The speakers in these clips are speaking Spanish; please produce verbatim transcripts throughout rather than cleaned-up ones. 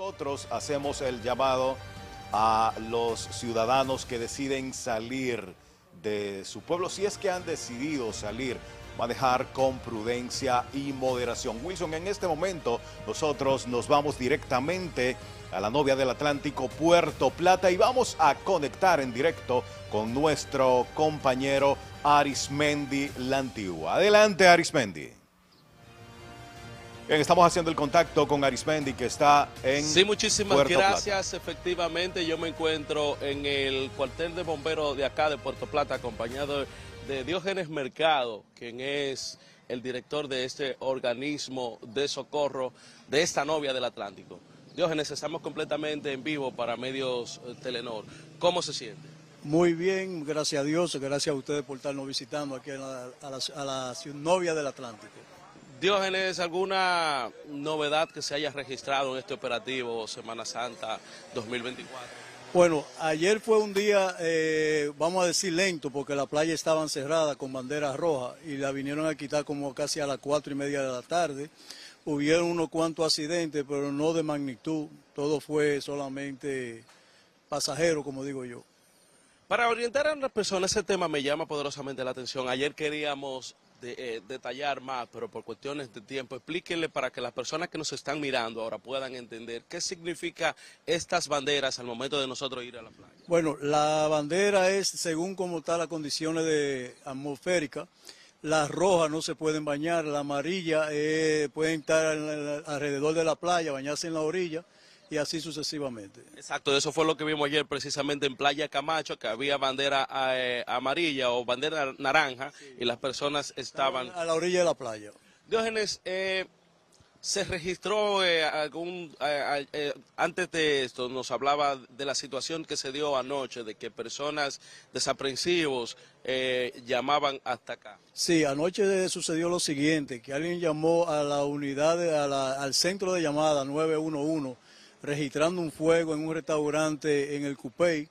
Nosotros hacemos el llamado a los ciudadanos que deciden salir de su pueblo, si es que han decidido salir, manejar con prudencia y moderación. Wilson, en este momento nosotros nos vamos directamente a la novia del Atlántico, Puerto Plata, y vamos a conectar en directo con nuestro compañero Arismendi Lantigua. Adelante, Arismendi. Bien, estamos haciendo el contacto con Arismendi, que está en Puerto Plata. Sí, muchísimas gracias. Efectivamente, yo me encuentro en el cuartel de bomberos de acá de Puerto Plata, acompañado de Diógenes Mercado, quien es el director de este organismo de socorro de esta novia del Atlántico. Diógenes, estamos completamente en vivo para medios Telenor. ¿Cómo se siente? Muy bien, gracias a Dios, gracias a ustedes por estarnos visitando aquí a la, a la, a la novia del Atlántico. Diógenes, ¿alguna novedad que se haya registrado en este operativo Semana Santa dos mil veinticuatro? Bueno, ayer fue un día, eh, vamos a decir lento, porque la playa estaba cerrada con banderas rojas y la vinieron a quitar como casi a las cuatro y media de la tarde. Hubieron unos cuantos accidentes, pero no de magnitud, todo fue solamente pasajero, como digo yo. Para orientar a las personas, ese tema me llama poderosamente la atención. Ayer queríamos De, eh, detallar más, pero por cuestiones de tiempo, explíquenle para que las personas que nos están mirando ahora puedan entender qué significa estas banderas al momento de nosotros ir a la playa. Bueno, la bandera es según como están las condiciones de atmosféricas. Las rojas no se pueden bañar, la amarilla eh, pueden estar en la, en la, alrededor de la playa, bañarse en la orilla, y así sucesivamente. Exacto, eso fue lo que vimos ayer precisamente en Playa Camacho, que había bandera eh, amarilla o bandera naranja, sí, y las personas estaban a la orilla de la playa. Diógenes, eh, se registró eh, algún... Eh, eh, antes de esto nos hablaba de la situación que se dio anoche, de que personas desaprensivos eh, llamaban hasta acá. Sí, anoche sucedió lo siguiente, que alguien llamó a la unidad, de, a la, al centro de llamada nueve uno uno, registrando un fuego en un restaurante en el Cupey,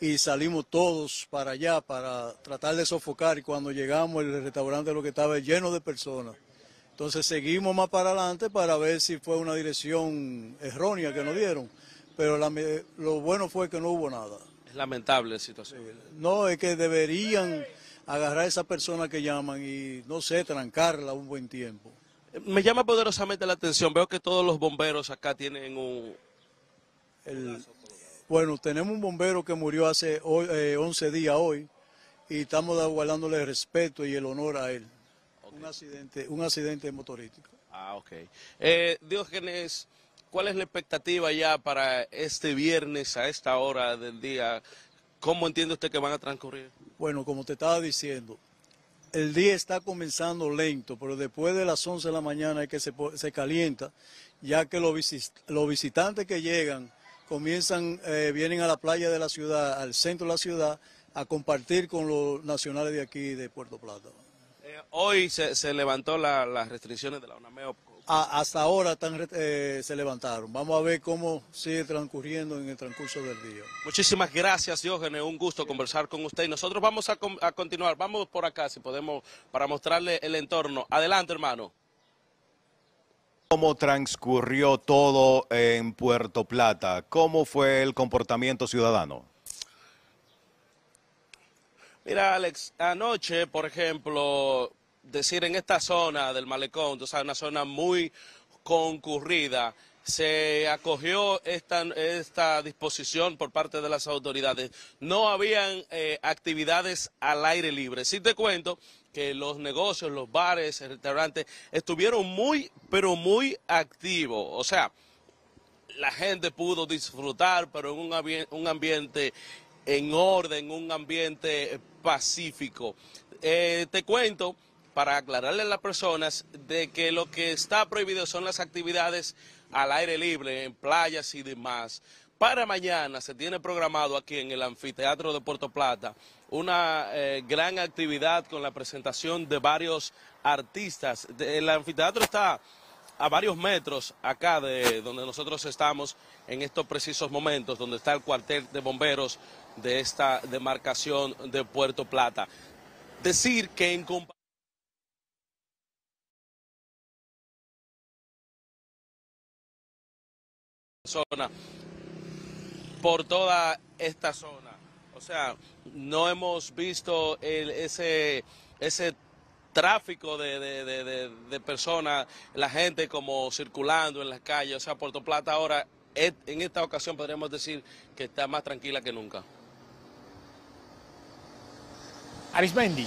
y salimos todos para allá para tratar de sofocar, y cuando llegamos el restaurante lo que estaba lleno de personas. Entonces seguimos más para adelante para ver si fue una dirección errónea que nos dieron, pero la, lo bueno fue que no hubo nada. Es lamentable la situación. No, es que deberían agarrar a esas personas que llaman y, no sé, trancarla un buen tiempo. Me llama poderosamente la atención, veo que todos los bomberos acá tienen un... El, bueno, tenemos un bombero que murió hace hoy, eh, once días hoy, y estamos guardándole el respeto y el honor a él. Okay. Un accidente, un accidente motorístico. Ah, ok. Eh, Diógenes, ¿cuál es la expectativa ya para este viernes a esta hora del día? ¿Cómo entiende usted que van a transcurrir? Bueno, como te estaba diciendo, el día está comenzando lento, pero después de las once de la mañana es que se, se calienta, ya que los, visit, los visitantes que llegan comienzan, eh, vienen a la playa de la ciudad, al centro de la ciudad, a compartir con los nacionales de aquí de Puerto Plata. Eh, hoy se, se levantó la, las restricciones de la UNAMEOPCO. Ah, hasta ahora tan, eh, se levantaron. Vamos a ver cómo sigue transcurriendo en el transcurso del día. Muchísimas gracias, Diógenes. Un gusto sí. conversar con usted. Y nosotros vamos a, a continuar. Vamos por acá, si podemos, para mostrarle el entorno. Adelante, hermano. ¿Cómo transcurrió todo en Puerto Plata? ¿Cómo fue el comportamiento ciudadano? Mira, Alex, anoche, por ejemplo, decir, en esta zona del malecón, o sea, una zona muy concurrida, se acogió esta, esta disposición por parte de las autoridades. No habían eh, actividades al aire libre. Sí te cuento que los negocios, los bares, restaurantes, estuvieron muy, pero muy activos. O sea, la gente pudo disfrutar, pero en un, ambi- un ambiente en orden, un ambiente pacífico. Eh, te cuento, para aclararle a las personas, de que lo que está prohibido son las actividades al aire libre, en playas y demás. Para mañana se tiene programado aquí en el anfiteatro de Puerto Plata una eh, gran actividad con la presentación de varios artistas. De, el anfiteatro está a varios metros acá de donde nosotros estamos en estos precisos momentos, donde está el cuartel de bomberos de esta demarcación de Puerto Plata. Decir que en comparación... personas por toda esta zona. O sea, no hemos visto el, ese, ese tráfico de, de, de, de, de personas, la gente como circulando en las calles. O sea, Puerto Plata ahora, en esta ocasión podríamos decir que está más tranquila que nunca. Arismendi,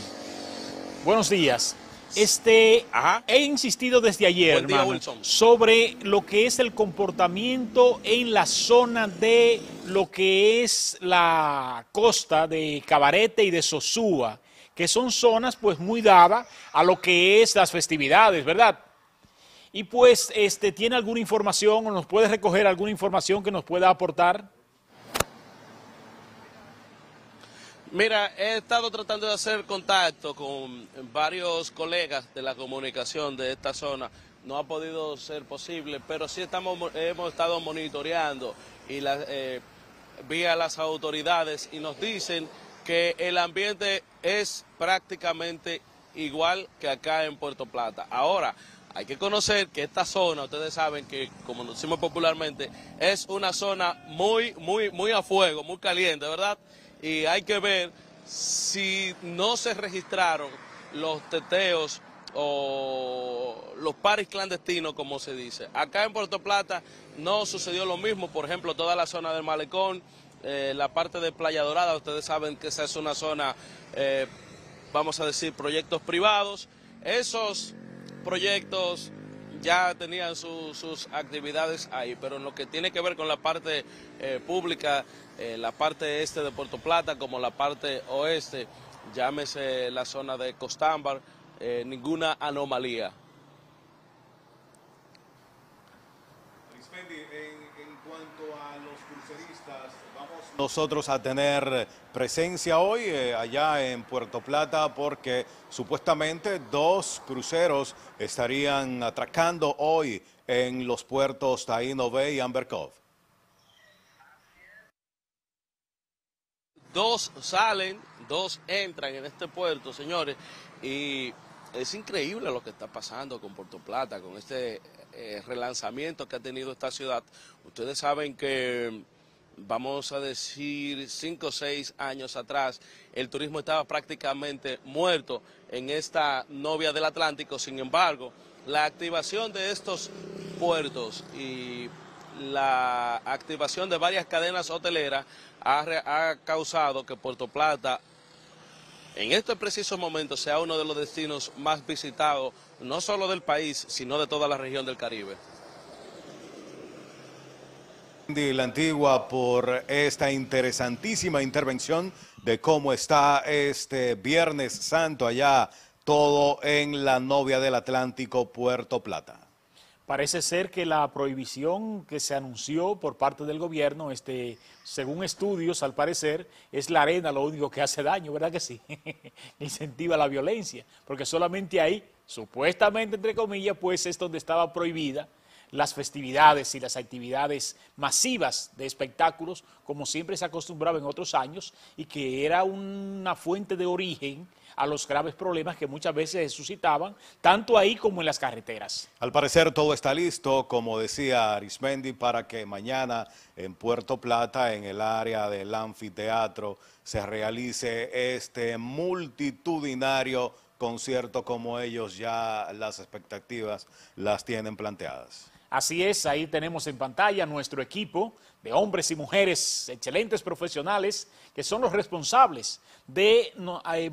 buenos días. Este, Ajá. he insistido desde ayer, día, hermano, sobre lo que es el comportamiento en la zona de lo que es la costa de Cabarete y de Sosúa, que son zonas pues muy dadas a lo que es las festividades, ¿verdad? Y pues, este, ¿tiene alguna información o nos puede recoger alguna información que nos pueda aportar? Mira, he estado tratando de hacer contacto con varios colegas de la comunicación de esta zona. No ha podido ser posible, pero sí estamos, hemos estado monitoreando y la, eh, vi a las autoridades y nos dicen que el ambiente es prácticamente igual que acá en Puerto Plata. Ahora, hay que conocer que esta zona, ustedes saben que, como nos decimos popularmente, es una zona muy, muy, muy a fuego, muy caliente, ¿verdad? Y hay que ver si no se registraron los teteos o los paris clandestinos, como se dice. Acá en Puerto Plata no sucedió lo mismo, por ejemplo, toda la zona del Malecón, eh, la parte de Playa Dorada, ustedes saben que esa es una zona, eh, vamos a decir, proyectos privados. Esos proyectos ya tenían su, sus actividades ahí, pero en lo que tiene que ver con la parte eh, pública, eh, la parte este de Puerto Plata, como la parte oeste, llámese la zona de Costámbar, eh, ninguna anomalía. Arismendi, en, en cuanto a los cruceristas, vamos nosotros a tener presencia hoy eh, allá en Puerto Plata porque supuestamente dos cruceros estarían atracando hoy en los puertos Taíno Bay y Amber Cove. Dos salen, dos entran en este puerto, señores, y es increíble lo que está pasando con Puerto Plata, con este eh, relanzamiento que ha tenido esta ciudad. Ustedes saben que, vamos a decir, cinco o seis años atrás, el turismo estaba prácticamente muerto en esta novia del Atlántico. Sin embargo, la activación de estos puertos y la activación de varias cadenas hoteleras ha, ha causado que Puerto Plata, en este preciso momento, sea uno de los destinos más visitados, no solo del país, sino de toda la región del Caribe. Lantigua, por esta interesantísima intervención de cómo está este Viernes Santo allá, todo en la novia del Atlántico, Puerto Plata. Parece ser que la prohibición que se anunció por parte del gobierno, este, según estudios, al parecer, es la arena lo único que hace daño, ¿verdad que sí? Incentiva la violencia, porque solamente ahí, supuestamente, entre comillas, pues es donde estaba prohibida las festividades y las actividades masivas de espectáculos, como siempre se acostumbraba en otros años, y que era una fuente de origen a los graves problemas que muchas veces se suscitaban, tanto ahí como en las carreteras. Al parecer todo está listo, como decía Arismendi, para que mañana en Puerto Plata, en el área del anfiteatro, se realice este multitudinario concierto, como ellos ya las expectativas las tienen planteadas. Así es, ahí tenemos en pantalla nuestro equipo de hombres y mujeres, excelentes profesionales, que son los responsables de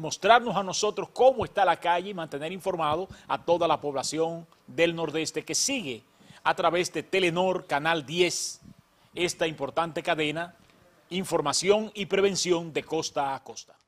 mostrarnos a nosotros cómo está la calle y mantener informado a toda la población del Nordeste que sigue a través de Telenord Canal diez, esta importante cadena, información y prevención de costa a costa.